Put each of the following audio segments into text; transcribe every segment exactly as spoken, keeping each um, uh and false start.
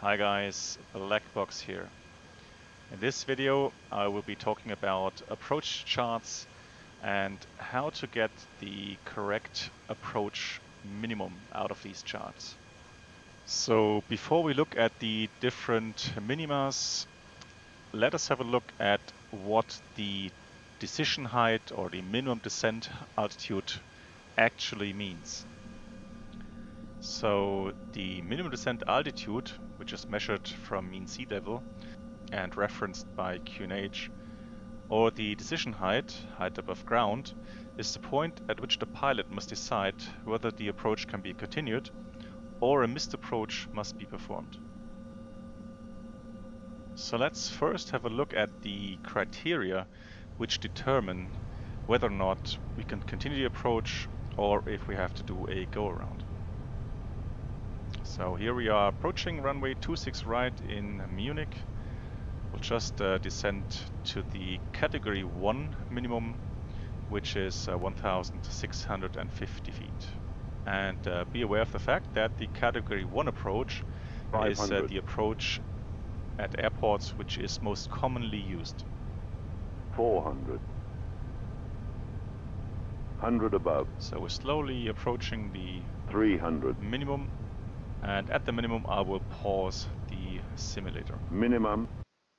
Hi guys, Black Box here. In this video I will be talking about approach charts and how to get the correct approach minimum out of these charts. So before we look at the different minimas, let us have a look at what the decision height or the minimum descent altitude actually means. So the minimum descent altitude, which is measured from mean sea level and referenced by Q N H, or the decision height, height above ground, is the point at which the pilot must decide whether the approach can be continued or a missed approach must be performed. So let's first have a look at the criteria which determine whether or not we can continue the approach or if we have to do a go-around. So here we are approaching runway two six right in Munich. We'll just uh, descend to the category one minimum, which is uh, one thousand six hundred fifty feet. And uh, be aware of the fact that the category one approach is uh, the approach at airports which is most commonly used. four hundred. one hundred above. So we're slowly approaching the three hundred minimum. And at the minimum, I will pause the simulator. Minimum.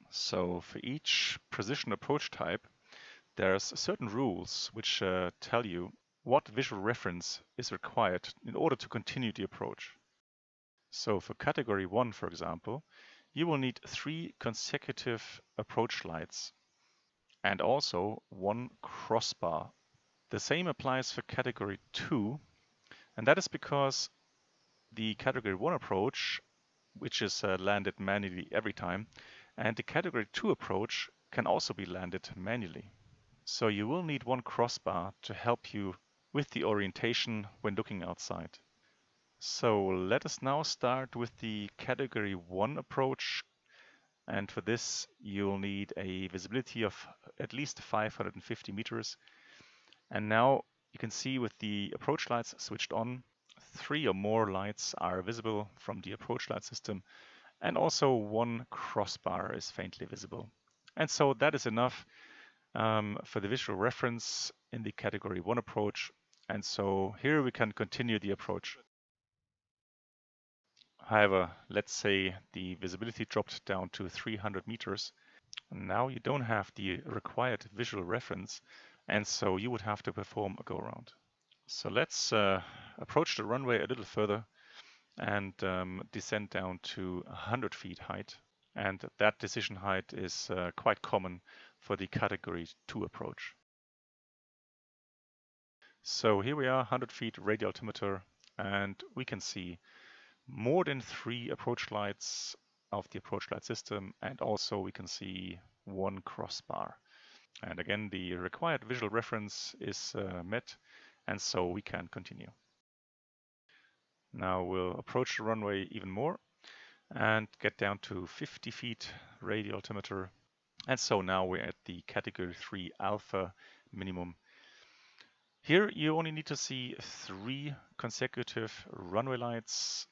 So for each precision approach type, there's certain rules which uh, tell you what visual reference is required in order to continue the approach. So for category one, for example, you will need three consecutive approach lights and also one crossbar. The same applies for category two, and that is because the category one approach, which is uh, landed manually every time, and the category two approach can also be landed manually. So you will need one crossbar to help you with the orientation when looking outside. So let us now start with the category one approach, and for this you'll need a visibility of at least five hundred fifty meters. And now you can see with the approach lights switched on, three or more lights are visible from the approach light system, and also one crossbar is faintly visible. And so that is enough um, for the visual reference in the category one approach, and so here we can continue the approach. However, let's say the visibility dropped down to three hundred meters. Now you don't have the required visual reference, and so you would have to perform a go-around. So let's uh, approach the runway a little further and um, descend down to one hundred feet height. And that decision height is uh, quite common for the category two approach. So here we are, one hundred feet radial altimeter, and we can see more than three approach lights of the approach light system, and also we can see one crossbar. And again, the required visual reference is uh, met, and so we can continue. Now we'll approach the runway even more and get down to fifty feet radial altimeter. And so now we're at the category three alpha minimum. Here you only need to see three consecutive runway lights.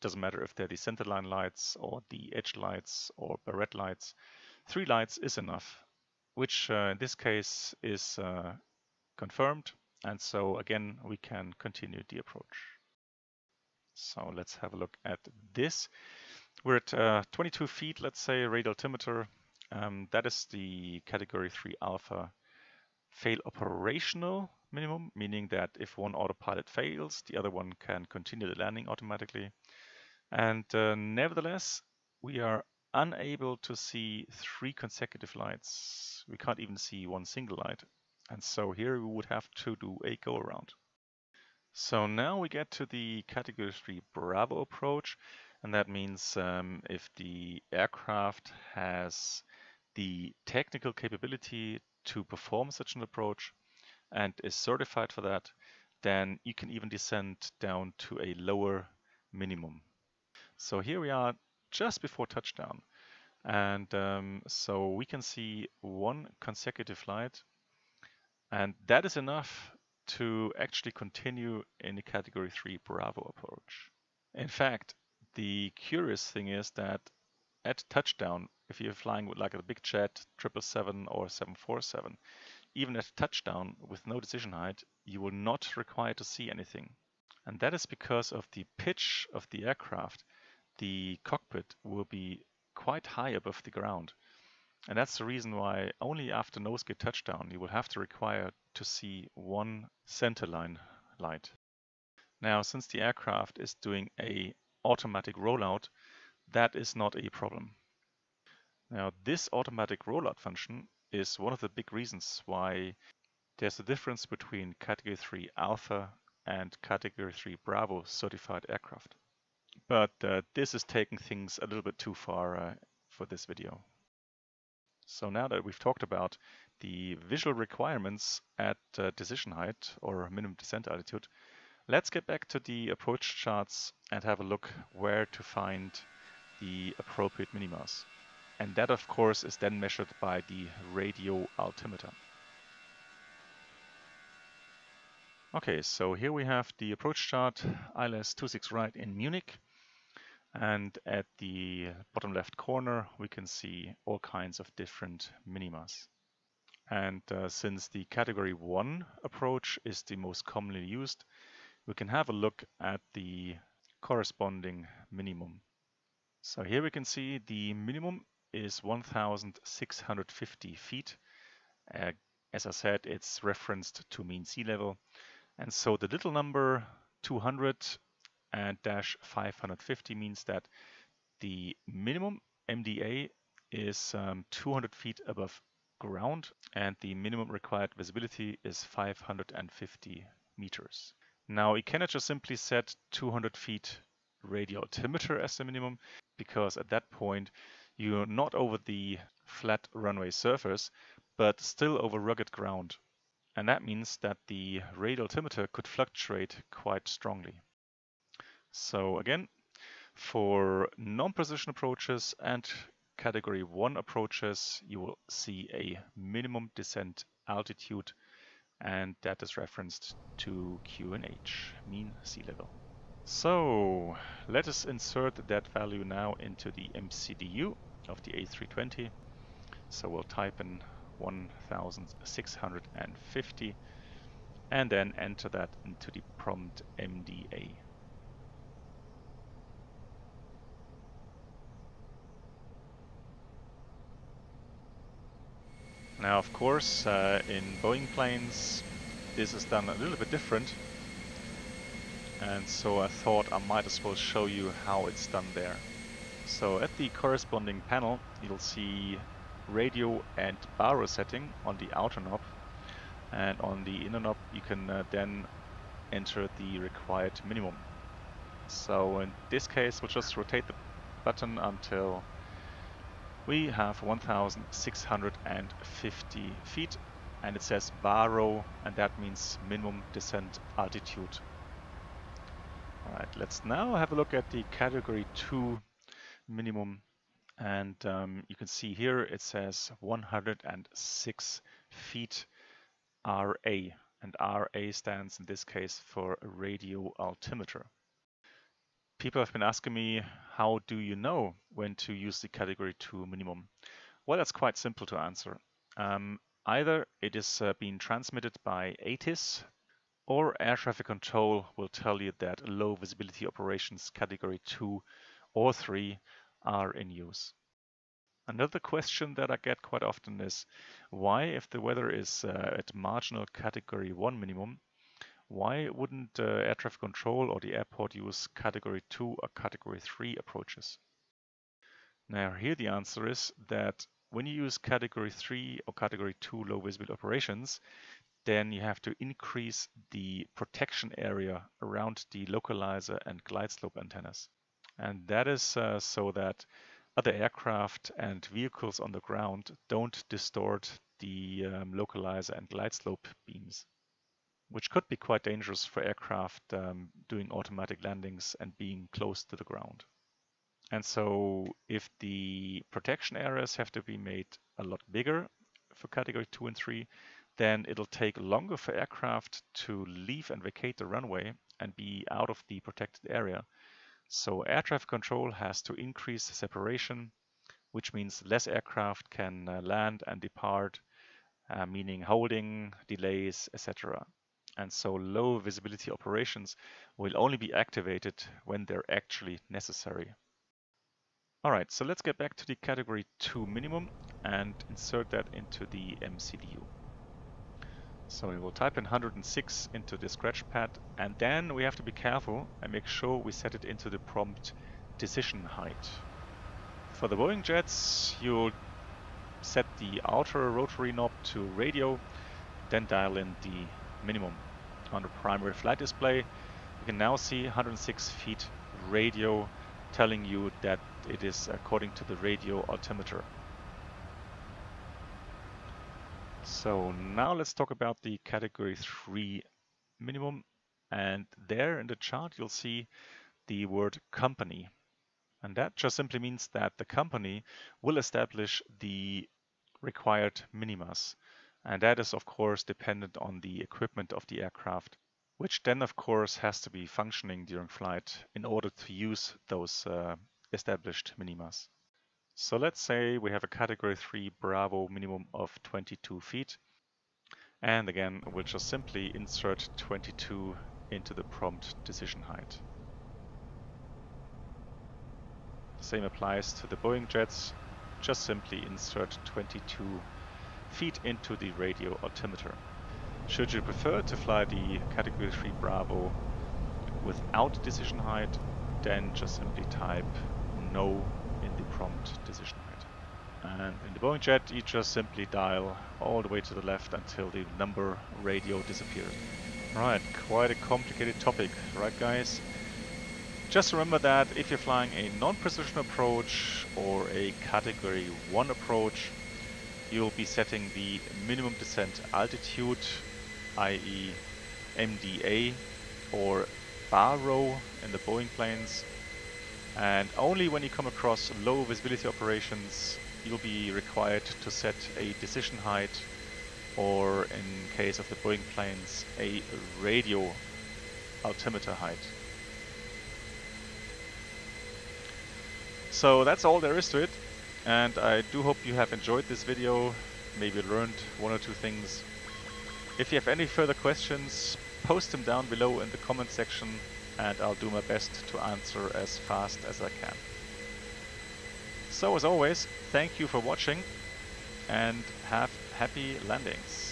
Doesn't matter if they're the centerline lights or the edge lights or barrette lights. Three lights is enough, which uh, in this case is uh, confirmed. And so again, we can continue the approach. So let's have a look at this. We're at uh, twenty-two feet, let's say, radial altimeter. Um, that is the category three alpha fail operational minimum, meaning that if one autopilot fails, the other one can continue the landing automatically. And uh, nevertheless, we are unable to see three consecutive lights. We can't even see one single light. And so here we would have to do a go around. So now we get to the category three Bravo approach, and that means um, if the aircraft has the technical capability to perform such an approach and is certified for that, then you can even descend down to a lower minimum. So here we are just before touchdown, and um, so we can see one consecutive light. And that is enough to actually continue in the category three Bravo approach. In fact, the curious thing is that at touchdown, if you're flying with like a big jet, triple seven or seven forty-seven, even at touchdown with no decision height, you will not require to see anything. And that is because of the pitch of the aircraft. The cockpit will be quite high above the ground. And that's the reason why only after nose gate touchdown, you will have to require to see one centerline light. Now, since the aircraft is doing a automatic rollout, that is not a problem. Now, this automatic rollout function is one of the big reasons why there's a difference between Category three Alpha and Category three Bravo certified aircraft. But uh, this is taking things a little bit too far uh, for this video. So now that we've talked about the visual requirements at uh, decision height or minimum descent altitude, let's get back to the approach charts and have a look where to find the appropriate minimas. And that, of course, is then measured by the radio altimeter. Okay, so here we have the approach chart, I L S two six right in Munich. And at the bottom left corner, we can see all kinds of different minimas. And uh, since the Category one approach is the most commonly used, we can have a look at the corresponding minimum. So here we can see the minimum is one thousand six hundred fifty feet. Uh, as I said, it's referenced to mean sea level. And so the little number two hundred and dash five hundred fifty means that the minimum M D A is um, two hundred feet above ground, and the minimum required visibility is five hundred fifty meters. Now, you cannot just simply set two hundred feet radio altimeter as the minimum, because at that point you're not over the flat runway surface, but still over rugged ground. And that means that the radio altimeter could fluctuate quite strongly. So again, for non-precision approaches and Category one approaches, you will see a minimum descent altitude, and that is referenced to Q N H, mean sea level. So let us insert that value now into the M C D U of the A three twenty. So we'll type in one thousand six hundred fifty and then enter that into the prompt M D A. Now, of course, uh, in Boeing planes, this is done a little bit different. And so I thought I might as well show you how it's done there. So at the corresponding panel, you'll see radio and baro setting on the outer knob. And on the inner knob, you can uh, then enter the required minimum. So in this case, we'll just rotate the button until we have one thousand six hundred fifty feet, and it says baro, and that means minimum descent altitude. All right, let's now have a look at the Category two minimum, and um, you can see here it says one hundred six feet R A, and R A stands in this case for radio altimeter. People have been asking me, how do you know when to use the Category two minimum? Well, that's quite simple to answer. Um, either it is uh, being transmitted by A T I S, or air traffic control will tell you that low visibility operations Category two or three are in use. Another question that I get quite often is, why, if the weather is uh, at marginal Category one minimum, why wouldn't uh, air traffic control or the airport use Category two or Category three approaches? Now, here the answer is that when you use Category three or Category two low visibility operations, then you have to increase the protection area around the localizer and glide slope antennas. And that is uh, so that other aircraft and vehicles on the ground don't distort the um, localizer and glide slope beams, which could be quite dangerous for aircraft um, doing automatic landings and being close to the ground. And so if the protection areas have to be made a lot bigger for Category two and three, then it'll take longer for aircraft to leave and vacate the runway and be out of the protected area. So air traffic control has to increase separation, which means less aircraft can uh, land and depart, uh, meaning holding, delays, et cetera. And so low visibility operations will only be activated when they're actually necessary. All right, so let's get back to the category two minimum and insert that into the M C D U. So we will type in one hundred six into the scratchpad, and then we have to be careful and make sure we set it into the prompt decision height. For the Boeing jets, you'll set the outer rotary knob to radio, then dial in the minimum. On the primary flight display, you can now see one hundred six feet radio, telling you that it is according to the radio altimeter. So now let's talk about the category three minimum, and there in the chart you'll see the word company, and that just simply means that the company will establish the required minimas, and that is of course dependent on the equipment of the aircraft, which then of course has to be functioning during flight in order to use those uh, established minimas. So let's say we have a category three Bravo minimum of twenty-two feet. And again, we'll just simply insert twenty-two into the prompt decision height. The same applies to the Boeing jets. Just simply insert twenty-two feet into the radio altimeter. Should you prefer to fly the Category three Bravo without decision height, then just simply type no in the prompt decision height. And in the Boeing jet, you just simply dial all the way to the left until the number radio disappears. Right, quite a complicated topic, right guys? Just remember that if you're flying a non-precision approach or a Category one approach, you'll be setting the minimum descent altitude, that is M D A or B A R O in the Boeing planes, and only when you come across low visibility operations you'll be required to set a decision height, or in case of the Boeing planes, a radio altimeter height. So that's all there is to it, and I do hope you have enjoyed this video, maybe learned one or two things. If you have any further questions, post them down below in the comment section, and I'll do my best to answer as fast as I can. So as always, thank you for watching and have happy landings.